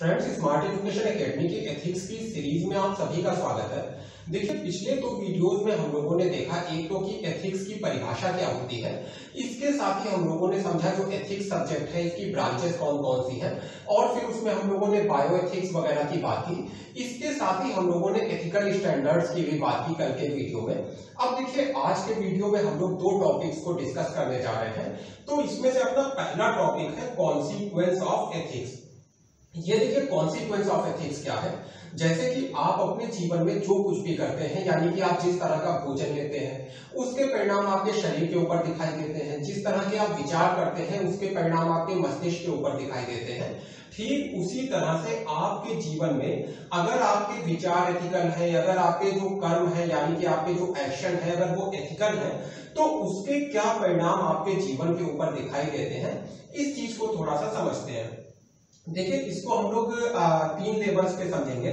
Friends smart education academy के ethics की series में आप सभी का स्वागत है। देखिए पिछले दो वीडियोस में हम लोगों ने देखा एक तो कि एथिक्स की परिभाषा क्या होती है, इसके साथ ही हम लोगों ने समझा जो एथिक्स सब्जेक्ट है इसकी ब्रांचेस कौन कौन सी हैं, और फिर उसमें हम लोगों ने बायोएथिक्स वगैरह की बात की। इसके साथ ही हम लोगों ने एथिकल स्टैंडर्ड्स की भी बात की कल के वीडियो में। अब देखिए आज के वीडियो में हम लोग दो टॉपिक्स को डिस्कस करने जा रहे हैं, तो इसमें से अपना पहला टॉपिक है कॉन्सिक्वेंस ऑफ एथिक्स। ये देखिए कॉन्सिक्वेंस ऑफ एथिक्स क्या है, जैसे कि आप अपने जीवन में जो कुछ भी करते हैं, यानी कि आप जिस तरह का भोजन लेते हैं उसके परिणाम आपके शरीर के ऊपर दिखाई देते हैं, जिस तरह के आप विचार करते हैं उसके परिणाम आपके मस्तिष्क के ऊपर दिखाई देते हैं। ठीक उसी तरह से आपके जीवन में अगर आपके विचार एथिकल है, अगर आपके जो कर्म है यानी कि आपके जो एक्शन है अगर वो एथिकल है तो उसके क्या परिणाम आपके जीवन के ऊपर दिखाई देते हैं, इस चीज को थोड़ा सा समझते हैं। देखिए इसको हम लोग तीन लेवल्स पे समझेंगे,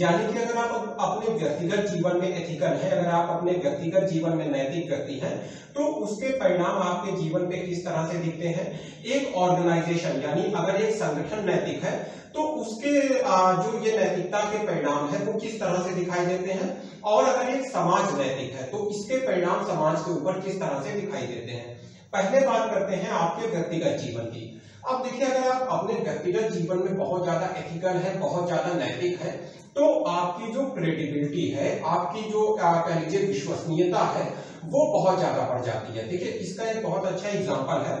यानी कि अगर आप अपने व्यक्तिगत जीवन में एथिकल है, अगर आप अपने व्यक्तिगत जीवन में नैतिक व्यक्ति हैं तो उसके परिणाम आपके जीवन पे किस तरह से दिखते हैं। एक ऑर्गेनाइजेशन यानी अगर एक संगठन नैतिक है तो उसके जो ये नैतिकता के परिणाम है वो किस तरह से दिखाई देते हैं, और अगर एक समाज नैतिक है तो इसके परिणाम समाज के ऊपर किस तरह से दिखाई देते हैं। पहले बात करते हैं आपके व्यक्तिगत जीवन की। अब देखिए अगर आप अपने व्यक्तिगत जीवन में बहुत ज्यादा एथिकल है, बहुत ज्यादा नैतिक है, तो आपकी जो क्रेडिबिलिटी है, आपकी जो कह लीजिए विश्वसनीयता है वो बहुत ज्यादा बढ़ जाती है। देखिए इसका एक बहुत अच्छा एग्जांपल है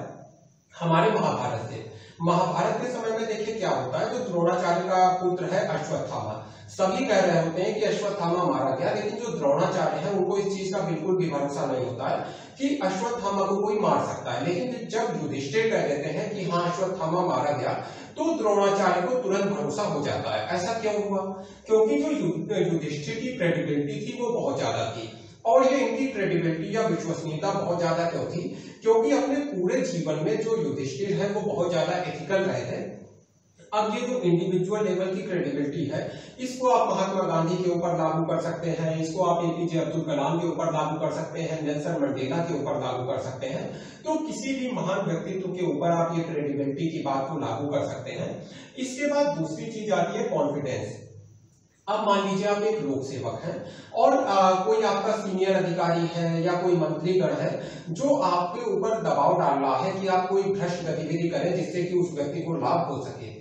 हमारे महाभारत से। महाभारत के समय में देखिए क्या होता है, जो द्रोणाचार्य का पुत्र है अश्वत्थामा, सभी कह रहे होते हैं कि अश्वत्थामा मारा गया, लेकिन जो द्रोणाचार्य है उनको इस चीज का बिल्कुल भी भरोसा नहीं होता है कि अश्वत्थामा को कोई मार सकता है। लेकिन जब युधिष्ठिर कह देते हैं कि हाँ अश्वत्थामा मारा गया तो द्रोणाचार्य को तुरंत भरोसा हो जाता है। ऐसा क्यों हुआ, क्योंकि जो युधिष्ठिर की क्रेडिबिलिटी थी वो बहुत ज्यादा थी, और ये इनकी क्रेडिबिलिटी या विश्वसनीयता बहुत ज्यादा क्यों थी, क्योंकि अपने पूरे जीवन में जो युधिष्ठिर है वो बहुत ज्यादा एथिकल रहे थे। अब ये जो इंडिविजुअल लेवल की क्रेडिबिलिटी है इसको आप महात्मा गांधी के ऊपर लागू कर सकते हैं, इसको आप एपीजे अब्दुल कलाम के ऊपर लागू कर सकते हैं, नेल्सन मंडेला के ऊपर लागू कर सकते हैं। तो किसी भी महान व्यक्तित्व के ऊपर आप ये क्रेडिबिलिटी की बात को लागू कर सकते हैं। इसके बाद दूसरी चीज आती है कॉन्फिडेंस। अब मान लीजिए आप एक लोक सेवक हैं और कोई आपका सीनियर अधिकारी है या कोई मंत्रीगण है जो आपके ऊपर दबाव डाल रहा है कि आप कोई भ्रष्ट गतिविधि करें जिससे कि उस व्यक्ति को लाभ हो सके।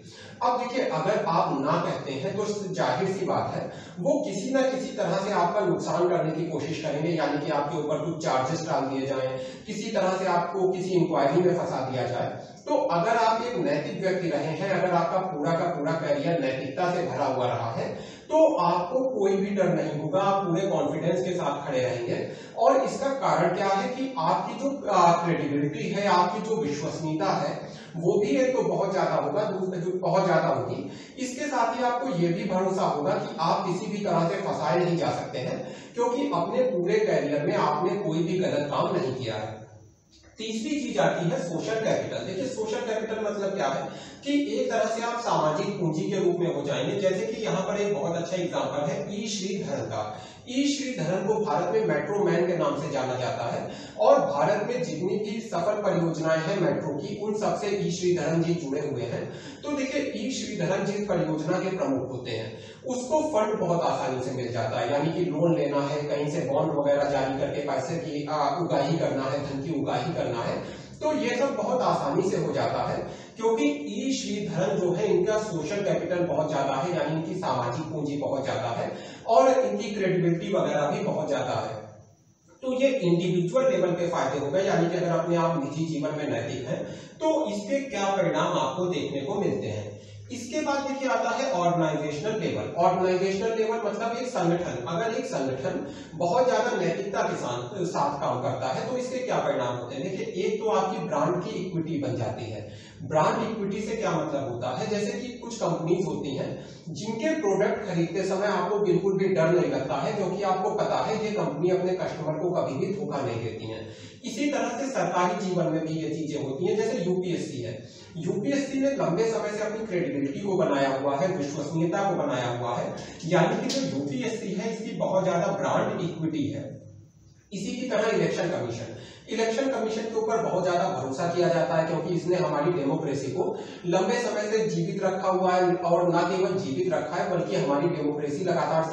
अब देखिए अगर आप ना कहते हैं तो जाहिर सी बात है वो किसी ना किसी तरह से आपका नुकसान करने की कोशिश करेंगे, यानी कि आपके ऊपर कुछ चार्जेस डाल दिए जाएं, किसी तरह से आपको किसी इंक्वायरी में फंसा दिया जाए। तो अगर आप एक नैतिक व्यक्ति रहे हैं, अगर आपका पूरा का पूरा करियर नैतिकता से भरा हुआ रहा है तो आपको कोई भी डर नहीं होगा, आप पूरे कॉन्फिडेंस के साथ खड़े रहेंगे। और इसका कारण क्या है कि आपकी जो क्रेडिबिलिटी है, आपकी जो विश्वसनीयता है वो भी एक तो बहुत ज्यादा होगा, दूसरा बहुत ज्यादा होगी। इसके साथ ही आपको ये भी भरोसा होगा कि आप किसी भी तरह से फंसाए नहीं जा सकते हैं, क्योंकि अपने पूरे कैरियर में आपने कोई भी गलत काम नहीं किया है। तीसरी चीज आती है सोशल कैपिटल। देखिए सोशल कैपिटल मतलब क्या है कि एक तरह से आप सामाजिक पूंजी के रूप में हो जाएंगे। जैसे कि यहाँ पर एक बहुत अच्छा एग्जांपल है ई. श्रीधरन का। ई. श्रीधरन को भारत में मेट्रो मैन के नाम से जाना जाता है, और भारत में जितनी भी सफल परियोजनाएं हैं मेट्रो की उन सबसे ई. श्रीधरन जी जुड़े हुए हैं। तो देखिए ई. श्रीधरन जी परियोजना के प्रमुख होते हैं, उसको फंड बहुत आसानी से मिल जाता है, यानी कि लोन लेना है, कहीं से बॉन्ड वगैरह जारी करके पैसे की उगाही करना है, धन की उगाही करना है, तो ये सब बहुत आसानी से हो जाता है क्योंकि ई. श्रीधरन जो है इनका सोशल कैपिटल बहुत ज्यादा है, यानी इनकी सामाजिक पूंजी बहुत ज्यादा है और इनकी क्रेडिबिलिटी वगैरह भी बहुत ज्यादा है। तो ये इंडिविजुअल लेवल पे फायदे हो गए, यानी कि अगर अपने आप निजी जीवन में नैतिक हैं तो इसके क्या परिणाम आपको देखने को मिलते हैं। इसके बाद देखिए आता है ऑर्गेनाइजेशनल लेवल। ऑर्गेनाइजेशनल लेवल मतलब एक संगठन, अगर एक संगठन बहुत ज्यादा नैतिकता के साथ काम करता है तो इसके क्या परिणाम होते हैं। देखिए एक तो आपकी ब्रांड की इक्विटी बन जाती है। ब्रांड इक्विटी से क्या मतलब होता है, जैसे कि कुछ कंपनीज होती हैं जिनके प्रोडक्ट खरीदते समय आपको बिल्कुल भी डर नहीं लगता है, क्योंकि आपको पता है ये कंपनी अपने कस्टमर को कभी भी धोखा नहीं देती है। इसी तरह से सरकारी जीवन में भी ये चीजें होती हैं। जैसे यूपीएससी है, यूपीएससी ने लंबे समय से अपनी क्रेडिबिलिटी को बनाया हुआ है, विश्वसनीयता को बनाया हुआ है, यानी कि जो यूपीएससी है इसकी बहुत ज्यादा ब्रांड इक्विटी है। इसी की तरह इलेक्शन कमीशन के ऊपर बहुत ज्यादा भरोसा किया जाता है, क्योंकि इसने हमारी डेमोक्रेसी को लंबे समय से जीवित रखा हुआ है, और न केवल जीवित रखा है बल्कि हमारी डेमोक्रेसी लगातार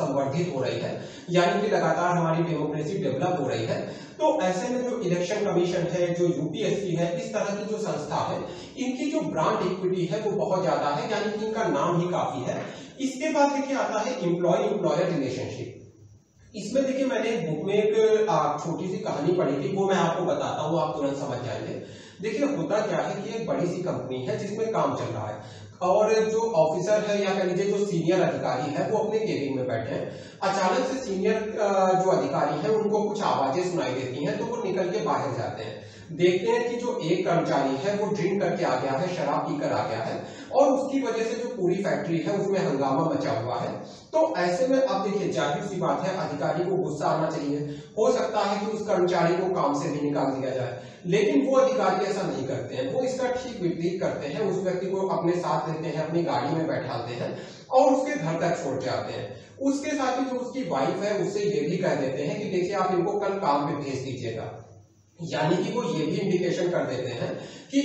संवर्धित हो रही है, यानी कि लगातार हमारी डेमोक्रेसी डेवलप हो रही है। तो ऐसे में जो इलेक्शन कमीशन है, जो यूपीएससी है, इस तरह की जो संस्था है, इनकी जो ब्रांड इक्विटी है वो बहुत ज्यादा है, यानी कि इनका नाम ही काफी है। इसके बाद देखिए आता है एम्प्लॉय एम्प्लॉयर रिलेशनशिप। इसमें देखिए मैंने एक बुक में एक छोटी सी कहानी पढ़ी थी, वो मैं आपको बताता हूँ, आप तुरंत समझ जाएंगे। देखिए होता क्या है कि एक बड़ी सी कंपनी है जिसमें काम चल रहा है, और जो ऑफिसर है या कह लीजिए जो सीनियर अधिकारी है वो अपने केबिन में बैठे हैं। अचानक से सीनियर जो अधिकारी है उनको कुछ आवाजें सुनाई देती हैं, तो वो निकल के बाहर जाते हैं। देखते हैं कि जो एक कर्मचारी है वो ड्रिंक करके आ गया है, शराब पीकर आ गया है, और उसकी वजह से जो पूरी फैक्ट्री है उसमें हंगामा मचा हुआ है। तो ऐसे में अब देखिए जाहिर सी बात है अधिकारी को गुस्सा आना चाहिए, हो सकता है कि उस कर्मचारी को काम से भी निकाल दिया जाए, लेकिन वो अधिकारी ऐसा नहीं करते हैं, वो इसका ठीक विपरीत करते हैं। उस व्यक्ति को अपने साथ लेते हैं, अपनी गाड़ी में बैठाते हैं और उसके घर तक छोड़ जाते हैं। उसके साथ ही जो उसकी वाइफ है उससे ये भी कह देते हैं कि देखिए आप इनको कल काम पे भेज दीजिएगा, यानी कि वो ये भी इंडिकेशन कर देते हैं कि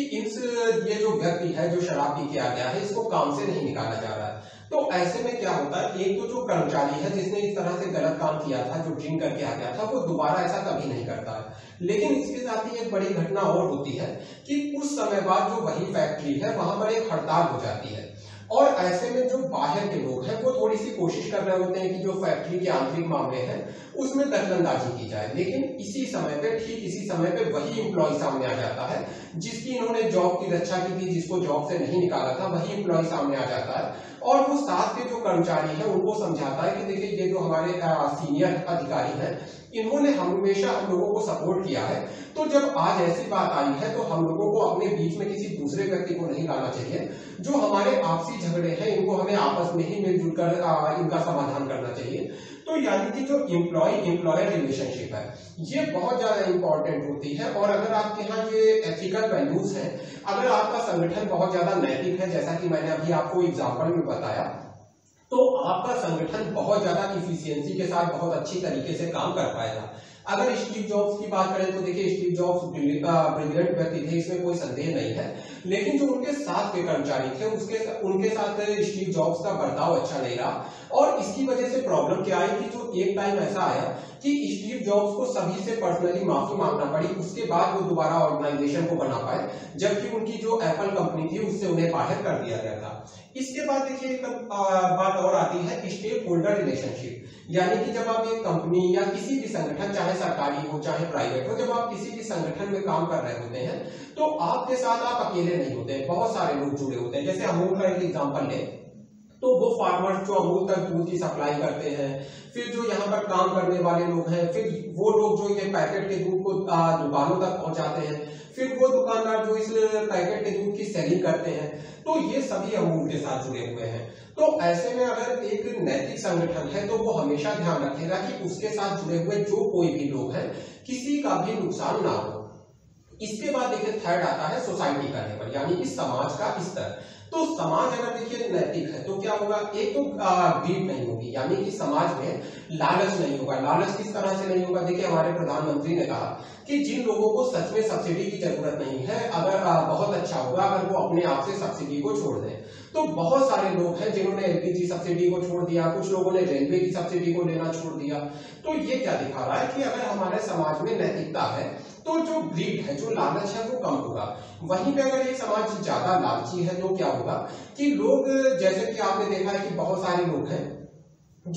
ये जो व्यक्ति है जो शराब पी के आ गया है इसको काम से नहीं निकाला जा रहा है। तो ऐसे में क्या होता है, एक तो जो कर्मचारी है जिसने इस तरह से गलत काम किया था, जो ड्रिंक करके आ गया था, वो दोबारा ऐसा कभी नहीं करता है। लेकिन इसके साथ ही एक बड़ी घटना और होती है कि कुछ समय बाद जो वही फैक्ट्री है वहां पर एक हड़ताल हो जाती है, और ऐसे में जो बाहर के लोग हैं वो थोड़ी सी कोशिश कर रहे होते हैं कि जो फैक्ट्री के आंतरिक मामले हैं उसमें दखलंदाजी की जाए। लेकिन इसी समय पे वही एम्प्लॉय सामने आ जाता है जिसकी इन्होंने जॉब की रक्षा की थी, जिसको जॉब से नहीं निकाला था, वही एम्प्लॉय सामने आ जाता है और वो साथ के जो कर्मचारी है उनको समझाता है कि देखिए ये जो हमारे सीनियर अधिकारी है इन्होंने हमेशा हम लोगों को सपोर्ट किया है, तो जब आज ऐसी बात आई है तो हम लोगों को अपने बीच में किसी दूसरे व्यक्ति को नहीं लाना चाहिए, जो हमारे आपसी झगड़े हैं इनको हमें आपस में ही मिलजुल कर इनका समाधान करना चाहिए। तो यानी कि जो एम्प्लॉय एम्प्लॉयर रिलेशनशिप है ये बहुत ज्यादा इंपॉर्टेंट होती है, और अगर आपके यहाँ ये एथिकल वैल्यूज है, अगर आपका संगठन बहुत ज्यादा नैतिक है, जैसा कि मैंने अभी आपको एग्जाम्पल में बताया, तो आपका संगठन बहुत ज्यादा इफिशियंसी के साथ बहुत अच्छी तरीके से काम कर पाएगा। अगर स्टीव जॉब्स की बात करें तो देखिए स्टीव जॉब्स ब्रिलियंट व्यक्ति थे, इसमें कोई संदेह नहीं है, लेकिन जो उनके साथ के कर्मचारी थे उनके साथ स्टीव जॉब्स का बर्ताव अच्छा नहीं रहा, और इसकी वजह से प्रॉब्लम क्या आई कि जो एक टाइम ऐसा आया कि स्टीव जॉब्स को सभी से पर्सनली माफी मांगना पड़ी, उसके बाद वो दोबारा ऑर्गेनाइजेशन को बना पाए, जबकि उनकी जो एप्पल कंपनी थी उससे उन्हें बाहर कर दिया गया था। इसके बाद देखिए एक बात और आती है स्टेक होल्डर रिलेशनशिप, यानी कि जब आप एक कंपनी या किसी भी संगठन, चाहे सरकारी हो चाहे प्राइवेट हो, जब आप किसी भी संगठन में काम कर रहे होते हैं तो आपके साथ आप अकेले नहीं होते हैं, बहुत सारे लोग जुड़े होते हैं। जैसे अमूल का एक एग्जाम्पल लें तो वो फार्मर्स जो अमूल तक दूध की सप्लाई करते हैं, फिर जो यहाँ पर काम करने वाले लोग हैं, फिर वो लोग जो ये पैकेट के दूध को दुकानों तक पहुंचाते हैं, फिर वो दुकानदार जो इस पैकेट के दूध की सेलिंग करते हैं, तो ये सभी अमूल के साथ जुड़े हुए हैं। तो ऐसे में अगर एक नैतिक संगठन है तो वो हमेशा ध्यान रखेगा कि उसके साथ जुड़े हुए जो कोई भी लोग हैं किसी का भी नुकसान ना हो। इसके बाद देखिए थर्ड आता है सोसाइटी का लेवल, यानी कि समाज का स्तर। तो समाज अगर देखिए नैतिक है तो क्या होगा, एक तो भीड़ नहीं होगी, यानी कि समाज में लालच नहीं होगा। लालच किस तरह से नहीं होगा, देखिए हमारे प्रधानमंत्री ने कहा कि जिन लोगों को सच में सब्सिडी की जरूरत नहीं है, अगर बहुत अच्छा होगा अगर वो अपने आप से सब्सिडी को छोड़ दें। तो बहुत सारे लोग हैं जिन्होंने एलपीजी सब्सिडी को छोड़ दिया, कुछ लोगों ने रेलवे की सब्सिडी को लेना छोड़ दिया। तो ये क्या दिखा रहा है कि अगर हमारे समाज में नैतिकता है तो जो ग्रीड है, जो लालच है वो कम होगा। वहीं पे अगर ये समाज ज्यादा लालची है तो क्या होगा कि लोग, जैसे कि आपने देखा है कि बहुत सारे लोग हैं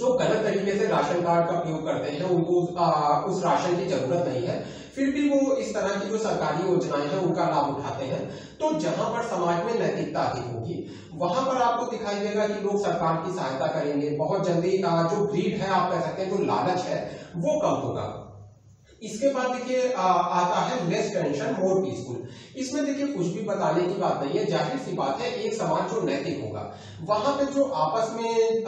जो गलत तरीके से राशन कार्ड का उपयोग करते हैं, उनको उस राशन की जरूरत नहीं है, फिर भी वो इस तरह की जो सरकारी योजनाएं हैं उनका लाभ उठाते हैं। तो जहां पर समाज में नैतिकता अधिक होगी वहां पर आपको दिखाई देगा कि लोग सरकार की सहायता करेंगे, बहुत जल्दी जो ग्रीड है, आप कह सकते हैं जो लालच है, वो कम होगा। इसके बाद देखिए आता है लेस टेंशन मोर पीसफुल। इसमें देखिए कुछ भी बताने की बात नहीं है, जाहिर सी बात है एक समाज जो नैतिक होगा वहां पे जो आपस में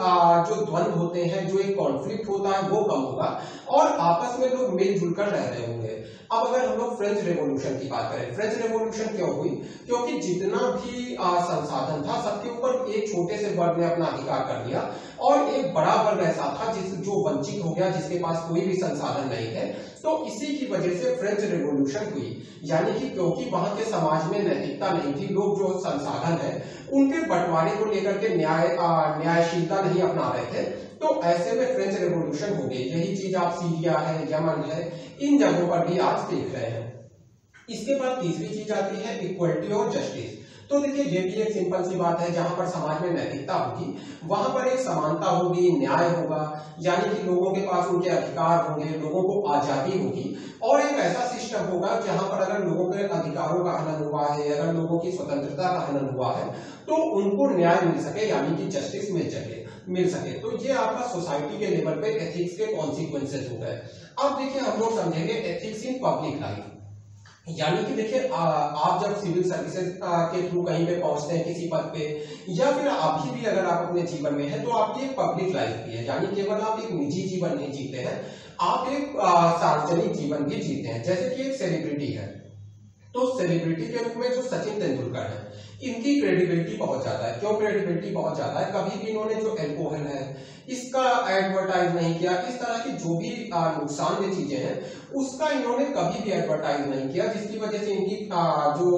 जो द्वंद्व होते हैं, जो एक कॉन्फ्लिक्ट होता है वो कम होगा, और आपस में लोग मिलजुल कर रह रहे होंगे। अब अगर हम लोग फ्रेंच रेवोल्यूशन की बात करें, फ्रेंच रेवोल्यूशन क्यों हुई, क्योंकि जितना भी संसाधन था सबके ऊपर एक छोटे से वर्ग ने अपना अधिकार कर लिया और एक बड़ा वर्ग ऐसा था जो वंचित हो गया, जिसके पास कोई भी संसाधन नहीं है। तो इसी की वजह से फ्रेंच रेवोल्यूशन हुई, यानी कि क्योंकि वहां के समाज में नैतिकता नहीं थी, लोग जो संसाधन है उनके बंटवारे को लेकर के न्यायशीलता नहीं अपना रहे थे, तो ऐसे में फ्रेंच रेवोल्यूशन हो गई। यही चीज आप सीरिया है, यमन है, इन जगहों पर भी आज देख रहे हैं। इसके बाद तीसरी चीज आती है इक्वलिटी और जस्टिस। तो देखिए ये भी एक सिंपल सी बात है, जहां पर समाज में नैतिकता होगी वहां पर एक समानता होगी, न्याय होगा, यानी कि लोगों के पास उनके अधिकार होंगे, लोगों को आजादी होगी, और एक ऐसा सिस्टम होगा जहां पर अगर लोगों के अधिकारों का हनन हुआ है, अगर लोगों की स्वतंत्रता का हनन हुआ है, तो उनको न्याय मिल सके, यानी कि जस्टिस मिल सके। तो ये आपका सोसाइटी के लेवल पे एथिक्स के कॉन्सिक्वेंसेस हो गए। अब देखिए हम लोग समझेंगे एथिक्स इन पब्लिक लाइफ, यानी कि देखिए आप जब सिविल सर्विसेज के थ्रू कहीं पे पहुंचते हैं किसी पद पे, या फिर अभी भी अगर आप अपने जीवन में हैं, तो आपकी एक पब्लिक लाइफ भी है, यानी केवल आप एक निजी जीवन नहीं जीते हैं, आप एक सार्वजनिक जीवन भी जीते हैं। जैसे कि एक सेलिब्रिटी है, तो सेलिब्रिटी के रूप में जो सचिन तेंदुलकर है, इनकी क्रेडिबिलिटी बहुत ज्यादा है। क्यों क्रेडिबिलिटी बहुत ज्यादा है? कभी भी इन्होंने जो एल्कोहल है इसका एडवर्टाइज नहीं किया, इस तरह की जो भी नुकसानदेह चीजें हैं उसका इन्होंने कभी भी एडवर्टाइज नहीं किया, जिसकी वजह से इनकी जो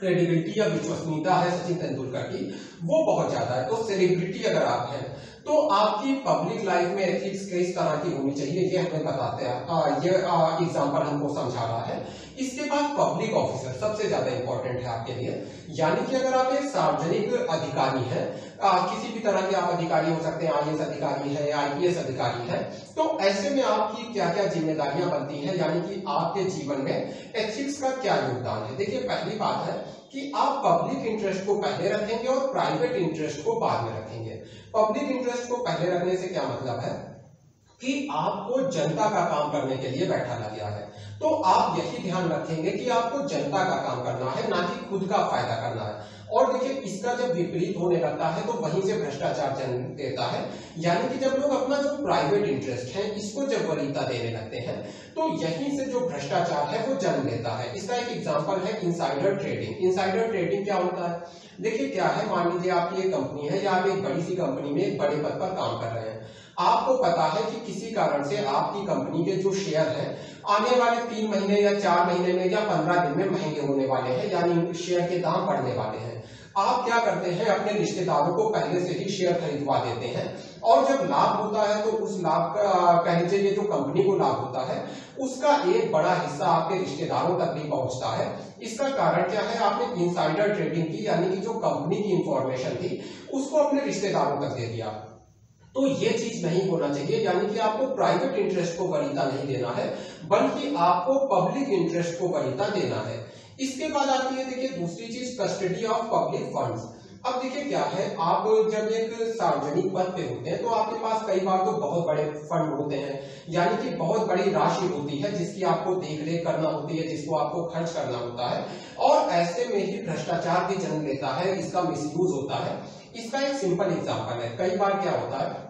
क्रेडिबिलिटी या विश्वसनीयता है सचिन तेंदुलकर की, वो बहुत ज्यादा है। तो सेलिब्रिटी अगर आप हैं, तो आपकी पब्लिक लाइफ में एथिक्स किस तरह की होनी चाहिए, ये हमें बताते हैं, ये एग्जाम्पल हमको समझा रहा है। इसके बाद पब्लिक ऑफिसर सबसे ज्यादा इंपॉर्टेंट है आपके लिए, यानी कि अगर आप एक सार्वजनिक अधिकारी हैं, किसी भी तरह के आप अधिकारी हो सकते हैं, आईएएस अधिकारी है, आईपीएस अधिकारी है, तो ऐसे में आपकी क्या क्या जिम्मेदारियां बनती है, यानी कि आपके जीवन में एथिक्स का क्या योगदान है। देखिए पहली बात है कि आप पब्लिक इंटरेस्ट को पहले रखेंगे और प्राइवेट इंटरेस्ट को बाद में रखेंगे। पब्लिक इंटरेस्ट को पहले रखने से क्या मतलब है कि आपको जनता का काम करने के लिए बैठाना गया है, तो आप यही ध्यान रखेंगे कि आपको जनता का काम करना है, ना कि खुद का फायदा करना है। और देखिए इसका जब विपरीत होने लगता है तो वहीं से भ्रष्टाचार जन्म देता है, यानी कि जब लोग अपना जो प्राइवेट इंटरेस्ट है इसको जब वरीयता देने लगते हैं, तो यहीं से जो भ्रष्टाचार है वो जन्म लेता है। इसका एक एग्जांपल है इनसाइडर ट्रेडिंग। इनसाइडर ट्रेडिंग क्या होता है? देखिए क्या है, मान लीजिए आपकी एक कंपनी है, या आप एक बड़ी सी कंपनी में बड़े पद पर काम कर रहे हैं, आपको पता है कि किसी कारण से आपकी कंपनी के जो शेयर है आने वाले 3 महीने या 4 महीने में या 15 दिन में महंगे होने वाले हैं, यानी शेयर के दाम बढ़ने वाले हैं। आप क्या करते हैं, अपने रिश्तेदारों को पहले से ही शेयर खरीदवा देते हैं, और जब लाभ होता है तो उस लाभ का पहले ये जो कंपनी को लाभ होता है उसका एक बड़ा हिस्सा आपके रिश्तेदारों तक भी पहुंचता है। इसका कारण क्या है, आपने इनसाइडर ट्रेडिंग की, यानी कि जो कंपनी की इंफॉर्मेशन थी उसको अपने रिश्तेदारों तक दे दिया। तो ये चीज नहीं होना चाहिए, यानी कि आपको प्राइवेट इंटरेस्ट को वरीयता नहीं देना है, बल्कि आपको पब्लिक इंटरेस्ट को वरीयता देना है। इसके बाद आती है देखिए दूसरी चीज, कस्टडी ऑफ पब्लिक फंड्स। अब देखिए क्या है, आप जब एक सार्वजनिक पद पे होते हैं तो आपके पास कई बार तो बहुत बड़े फंड होते हैं, यानी कि बहुत बड़ी राशि होती है जिसकी आपको देखरेख करना होती है, जिसको आपको खर्च करना होता है, और ऐसे में ही भ्रष्टाचार भी जन्म लेता है, इसका मिसयूज होता है। इसका एक सिंपल एग्जांपल है, कई बार क्या होता है,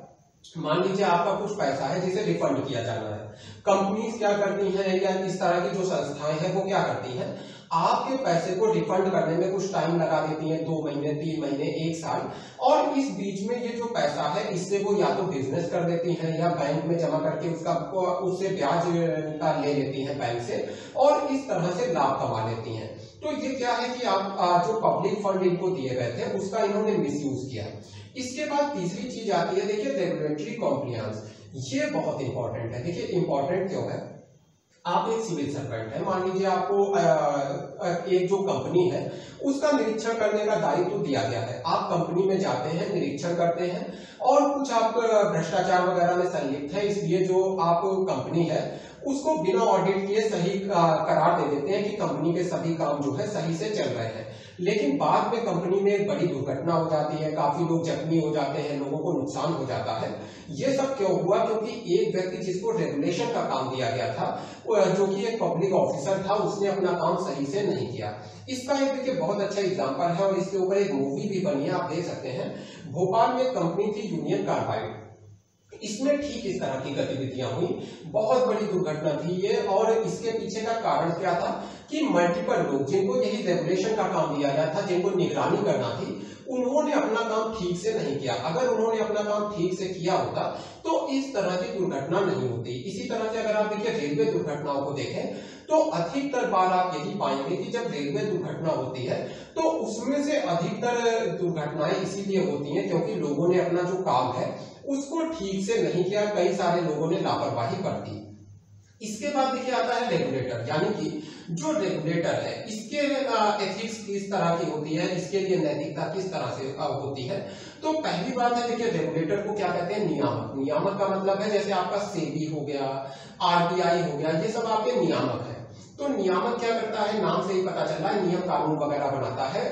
मान लीजिए आपका कुछ पैसा है जिसे रिफंड किया जाना है, कंपनीज क्या करती हैं या इस तरह की जो संस्थाएं हैं वो क्या करती हैं, आपके पैसे को रिफंड करने में कुछ टाइम लगा देती हैं, 2 महीने, 3 महीने, 1 साल, और इस बीच में ये जो पैसा है इससे वो या तो बिजनेस कर देती हैं या बैंक में जमा करके उसका उससे ब्याज ले लेती हैं बैंक से, और इस तरह से लाभ कमा लेती हैं। तो ये क्या है कि आप जो पब्लिक फंड इनको दिए गए थे उसका इन्होंने मिसयूज किया। इसके बाद तीसरी चीज आती है देखिए रेगुलेटरी कॉम्प्लायंस। ये बहुत इंपॉर्टेंट है। देखिए इंपॉर्टेंट क्यों है, आप एक सिविल सर्वेंट है, मान लीजिए आपको एक जो कंपनी है उसका निरीक्षण करने का दायित्व दिया गया है, आप कंपनी में जाते हैं, निरीक्षण करते हैं, और कुछ आप भ्रष्टाचार वगैरह में संलिप्त है, इसलिए जो आप कंपनी है उसको बिना ऑडिट किए सही करार दे देते हैं कि कंपनी के सभी काम जो है सही से चल रहे हैं, लेकिन बाद में कंपनी में एक बड़ी दुर्घटना हो जाती है, काफी लोग जख्मी हो जाते हैं, लोगों को नुकसान हो जाता है। ये सब क्यों हुआ? क्योंकि एक व्यक्ति जिसको रेगुलेशन का काम दिया गया था, जो कि एक पब्लिक ऑफिसर था, उसने अपना काम सही से नहीं किया। इसका एक देखिए बहुत अच्छा एग्जाम्पल है, और इसके ऊपर एक मूवी भी बनी है, आप देख सकते हैं। भोपाल में कंपनी थी यूनियन कार्बाइड, इसमें ठीक इस तरह की गतिविधियां हुई, बहुत बड़ी दुर्घटना थी ये, और इसके पीछे का कारण क्या था कि मल्टीपल लोग जिनको यही रेगुलेशन का काम दिया गया था, जिनको निगरानी करना थी, उन्होंने अपना काम ठीक से नहीं किया। अगर उन्होंने अपना काम ठीक से किया होता तो इस तरह की दुर्घटना नहीं होती। इसी तरह से अगर आप देखिए रेलवे दुर्घटनाओं को देखें तो अधिकतर बार आप यही पाएंगे कि जब रेलवे दुर्घटना होती है तो उसमें से अधिकतर दुर्घटनाएं इसीलिए होती हैं क्योंकि लोगों ने अपना जो काम है उसको ठीक से नहीं किया, कई सारे लोगों ने लापरवाही कर दी। इसके बाद देखिए आता है रेगुलेटर, यानी कि जो रेगुलेटर है इसके एथिक्स किस तरह की होती है, इसके लिए नैतिकता किस तरह से होती है। तो पहली बात है देखिए रेगुलेटर को क्या कहते हैं, नियामक। नियामक का मतलब है जैसे आपका सेबी हो गया, आरबीआई हो गया, ये सब आपके नियामक है। तो नियामक क्या करता है, नाम से ही पता चल रहा है, नियम कानून वगैरह बनाता है,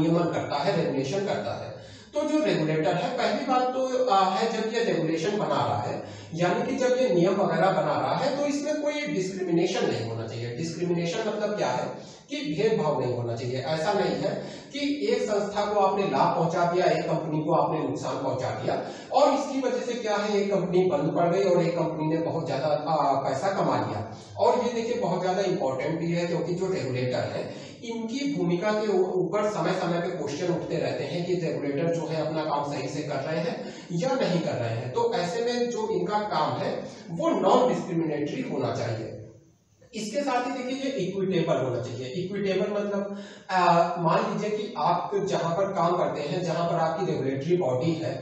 नियमन करता है, रेगुलेशन करता है। तो जो रेगुलेटर है पहली बात तो है जब ये रेगुलेशन बना रहा है, यानी कि जब ये नियम वगैरह बना रहा है तो इसमें कोई डिस्क्रिमिनेशन नहीं होना चाहिए। डिस्क्रिमिनेशन मतलब क्या है कि भेदभाव नहीं होना चाहिए। ऐसा नहीं है कि एक संस्था को आपने लाभ पहुंचा दिया, एक कंपनी को आपने नुकसान पहुंचा दिया और इसकी वजह से क्या है एक कंपनी बंद पड़ गई और एक कंपनी ने बहुत ज्यादा पैसा कमा लिया। और ये देखिए बहुत ज्यादा इंपॉर्टेंट भी है क्योंकि जो रेगुलेटर है इनकी भूमिका के ऊपर समय समय पे क्वेश्चन उठते रहते हैं कि रेगुलेटर जो है अपना काम सही से कर रहे हैं या नहीं कर रहे हैं। तो ऐसे में जो इनका काम है वो नॉन डिस्क्रिमिनेटरी होना चाहिए। इसके साथ ही देखिए ये इक्विटेबल होना चाहिए। इक्विटेबल मतलब मान लीजिए कि आप जहां पर काम करते हैं, जहां पर आपकी रेगुलेटरी बॉडी है,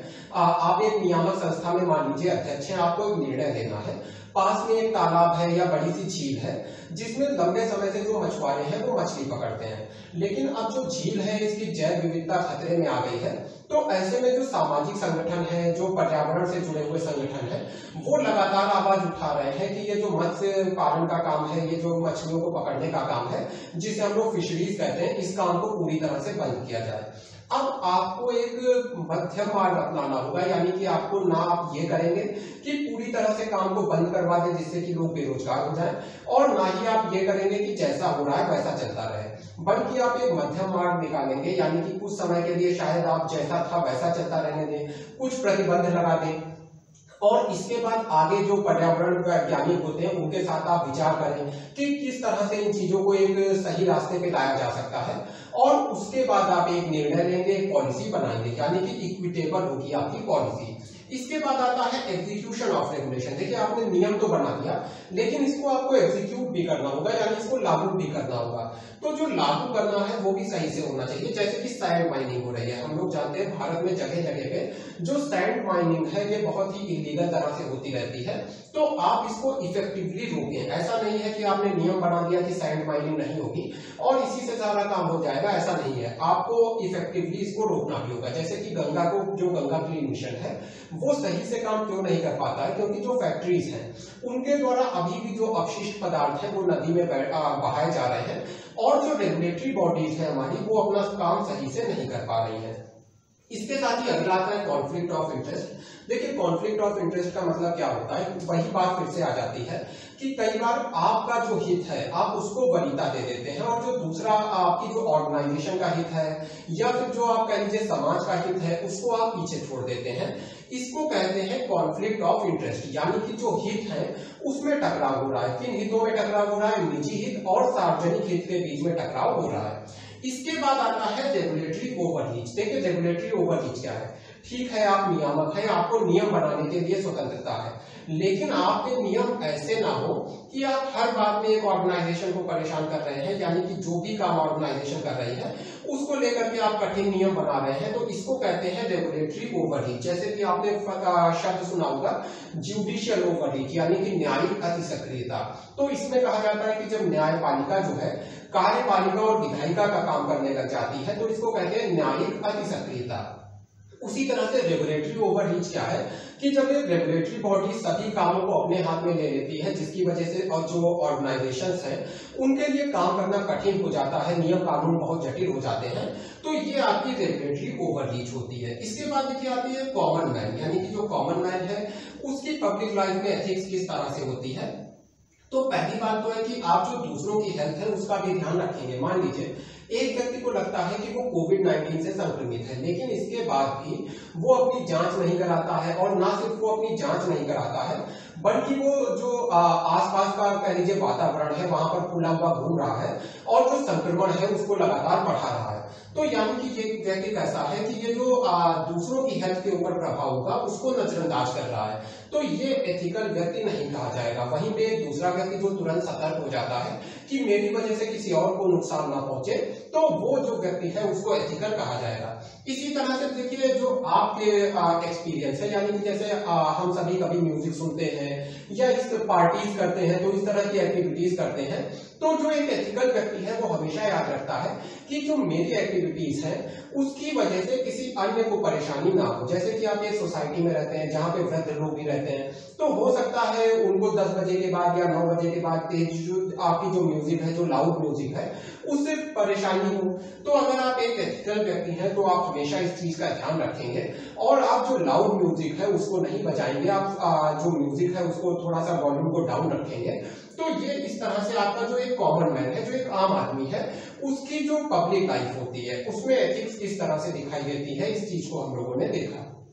आप एक नियामक संस्था में मान लीजिए अध्यक्ष हैं, आपको एक निर्णय देना है। पास में एक तालाब है या बड़ी सी झील है जिसमें लंबे समय से जो मछुआरे हैं वो मछली पकड़ते हैं, लेकिन अब जो झील है इसकी जैव विविधता खतरे में आ गई है। तो ऐसे में जो सामाजिक संगठन है, जो पर्यावरण से जुड़े हुए संगठन है, वो लगातार आवाज उठा रहे हैं कि ये जो मत्स्य पालन का काम है, ये जो मछलियों को पकड़ने का काम है जिसे हम लोग फिशरीज कहते हैं, इस काम को पूरी तरह से बंद किया जाए। अब आपको एक मध्यम मार्ग अपनाना होगा, यानी कि आपको ना आप ये करेंगे कि पूरी तरह से काम को बंद करवा दें जिससे कि लोग बेरोजगार हो जाएं, और ना ही आप ये करेंगे कि जैसा हो रहा है वैसा चलता रहे, बल्कि आप एक मध्यम मार्ग निकालेंगे। यानी कि कुछ समय के लिए शायद आप जैसा था वैसा चलता रहने दें, कुछ प्रतिबंध लगा दें, और इसके बाद आगे जो पर्यावरण वैज्ञानिक होते हैं उनके साथ आप विचार करें कि किस तरह से इन चीजों को एक सही रास्ते पे लाया जा सकता है, और उसके बाद आप एक निर्णय लेंगे, एक पॉलिसी बनाएंगे, यानी कि इक्विटेबल होगी आपकी पॉलिसी। इसके बाद आता है एग्जीक्यूशन ऑफ रेगुलेशन। देखिए आपने नियम तो बना दिया लेकिन इसको आपको एग्जीक्यूट भी करना होगा, यानी इसको लागू भी करना होगा। तो जो लागू करना है वो भी सही से होना चाहिए। जैसे कि सैंड माइनिंग हो रही है, हम लोग जानते हैं भारत में जगह जगह पे जो सैंड माइनिंग है ये बहुत ही इलीगल तरह से होती रहती है। तो आप इसको इफेक्टिवली रोकें। ऐसा नहीं है कि आपने नियम बना दिया कि सैंड माइनिंग नहीं होगी और इसी से सारा काम हो जाएगा, ऐसा नहीं है। आपको इफेक्टिवली इसको रोकना भी होगा। जैसे कि गंगा को, जो गंगा क्लीन मिशन है वो सही से काम क्यों नहीं कर पाता है, क्योंकि जो फैक्ट्रीज हैं उनके द्वारा अभी भी जो अपशिष्ट पदार्थ है वो नदी में बहाए जा रहे हैं, और जो रेगुलेटरी बॉडीज है हमारी वो अपना काम सही से नहीं कर पा रही है। इसके साथ ही अगला आता है कॉन्फ्लिक्ट ऑफ इंटरेस्ट। देखिए कॉन्फ्लिक्ट ऑफ इंटरेस्ट का मतलब क्या होता है, वही बात फिर से आ जाती है कि कई बार आपका जो हित है आप उसको वरीयता दे देते हैं, और जो दूसरा आपकी जो ऑर्गेनाइजेशन का हित है या फिर जो आप कह लीजिए समाज का हित है उसको आप पीछे छोड़ देते हैं। इसको कहते हैं कॉन्फ्लिक्ट ऑफ इंटरेस्ट, यानी कि जो हित है उसमें टकराव हो रहा है। किन हितों में टकराव हो रहा है, निजी हित और सार्वजनिक हित के बीच में टकराव हो रहा है। इसके बाद आता है रेगुलेटरी ओवररीच। देखिए रेगुलेटरी ओवररीच क्या है, ठीक है आप नियामक हैं, आपको नियम बनाने के लिए स्वतंत्रता है, लेकिन आपके नियम ऐसे ना हो कि आप हर बात में एक ऑर्गेनाइजेशन को परेशान कर रहे हैं, यानी कि जो भी काम ऑर्गेनाइजेशन कर रही है उसको लेकर के आप कठिन नियम बना रहे हैं। तो इसको कहते हैं रेगुलेटरी ओवररीच। जैसे कि आपने शब्द सुना होगा ज्यूडिशियल ओवररीच, यानी कि न्यायिक अति सक्रियता। तो इसमें कहा जाता है कि जब न्यायपालिका जो है कार्यपालिका और विधायिका का काम करने लग जाती है तो इसको कहते हैं न्यायिक अति सक्रियता। उसी तरह से रेगुलेटरी ओवररीच क्या है कि जब एक रेगुलेटरी बॉडी सभी कामों को अपने हाथ में ले लेती है जिसकी वजह से और जो ऑर्गेनाइजेशंस हैं उनके लिए काम करना कठिन हो जाता है, नियम कानून बहुत जटिल हो जाते हैं। तो ये आपकी रेगुलेटरी ओवररीच होती है। इसके बाद देखिए आती है कॉमन मैन, यानी कि जो कॉमन मैन है उसकी पब्लिक लाइफ में एथिक्स किस तरह से होती है। तो पहली बात तो है कि आप जो दूसरों की हेल्थ है उसका भी ध्यान रखेंगे। मान लीजिए एक व्यक्ति को लगता है कि वो कोविड-19 से संक्रमित है, लेकिन इसके बाद भी वो अपनी जांच नहीं कराता है, और ना सिर्फ वो अपनी जांच नहीं कराता है बल्कि वो जो आसपास का कह लीजिए वातावरण है वहां पर खुला हुआ घूम रहा है और जो संक्रमण है उसको लगातार बढ़ा रहा है। तो यानी कि ये व्यक्ति ऐसा है कि ये जो दूसरों की हेल्थ के ऊपर प्रभाव होगा उसको नजरअंदाज कर रहा है, तो ये एथिकल व्यक्ति नहीं कहा जाएगा। वहीं पे दूसरा व्यक्ति जो तुरंत सतर्क हो जाता है कि मेरी वजह से किसी और को नुकसान ना पहुंचे, तो वो जो व्यक्ति है उसको एथिकल कहा जाएगा। इसी तरह से देखिए जो आपके एक्सपीरियंस है, यानी कि जैसे हम सभी कभी म्यूजिक सुनते हैं या इस पार्टीज करते हैं, तो इस तरह की एक्टिविटीज करते हैं, तो जो एक एथिकल व्यक्ति है वो हमेशा याद रखता है कि जो मेरी एक्टिविटीज हैं उसकी वजह से किसी अन्य को परेशानी ना हो। जैसे कि आप एक सोसाइटी में रहते हैं जहां पे वृद्ध लोग भी रहते हैं, तो हो सकता है उनको 10 बजे के बाद या 9 बजे के बाद तेज आपकी जो म्यूजिक है, जो लाउड म्यूजिक है, उससे परेशानी हो। तो अगर आप एक एथिकल व्यक्ति हैं तो आप हमेशा इस चीज का ध्यान रखेंगे और आप जो लाउड म्यूजिक है उसको नहीं बजाएंगे, आप जो म्यूजिक है उसको थोड़ा सा वॉल्यूम को डाउन रखेंगे। तो ये इस तरह से आपका जो एक कॉमन मैन है, जो एक आम आदमी है, उसकी जो पब्लिक लाइफ होती है उसमें एथिक्स इस तरह से दिखाई देती है। इस चीज को हम लोगों ने देखा।